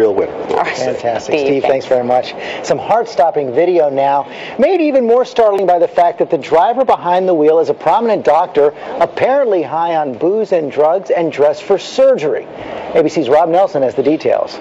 real winner. Fantastic. Steve, thanks very much. Some heart-stopping video now, made even more startling by the fact that the driver behind the wheel is a prominent doctor, apparently high on booze and drugs and dressed for surgery. ABC's Rob Nelson has the details.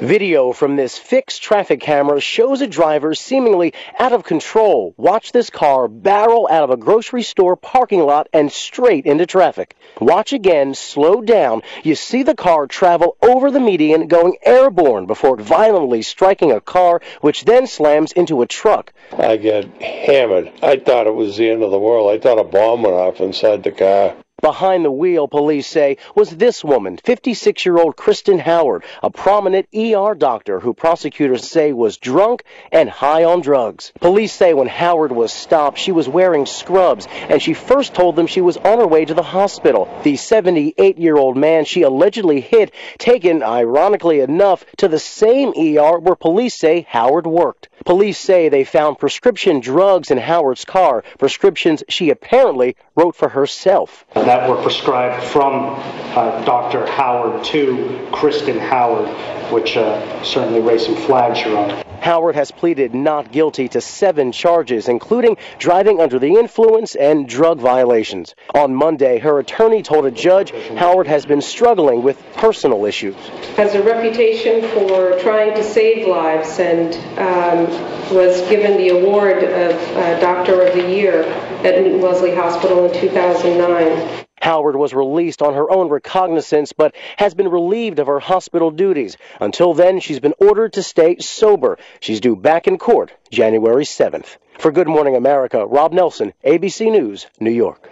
Video from this fixed traffic camera shows a driver seemingly out of control. Watch this car barrel out of a grocery store parking lot and straight into traffic. Watch again, slow down. You see the car travel over the median going airborne before violently striking a car, which then slams into a truck. I got hammered. I thought it was the end of the world. I thought a bomb went off inside the car. Behind the wheel, police say, was this woman, 56-year-old Kristin Howard, a prominent ER doctor who prosecutors say was drunk and high on drugs. Police say when Howard was stopped, she was wearing scrubs, and she first told them she was on her way to the hospital. The 78-year-old man she allegedly hit, taken, ironically enough, to the same ER where police say Howard worked. Police say they found prescription drugs in Howard's car, prescriptions she apparently wrote for herself. That were prescribed from Dr. Howard to Kristin Howard, which certainly raised some flags, Your Honor. Howard has pleaded not guilty to 7 charges, including driving under the influence and drug violations. On Monday, her attorney told a judge Howard has been struggling with personal issues. Has a reputation for trying to save lives and was given the award of Doctor of the Year at Newton-Wellesley Hospital in 2009. Howard was released on her own recognizance, but has been relieved of her hospital duties. Until then, she's been ordered to stay sober. She's due back in court January 7th. For Good Morning America, Rob Nelson, ABC News, New York.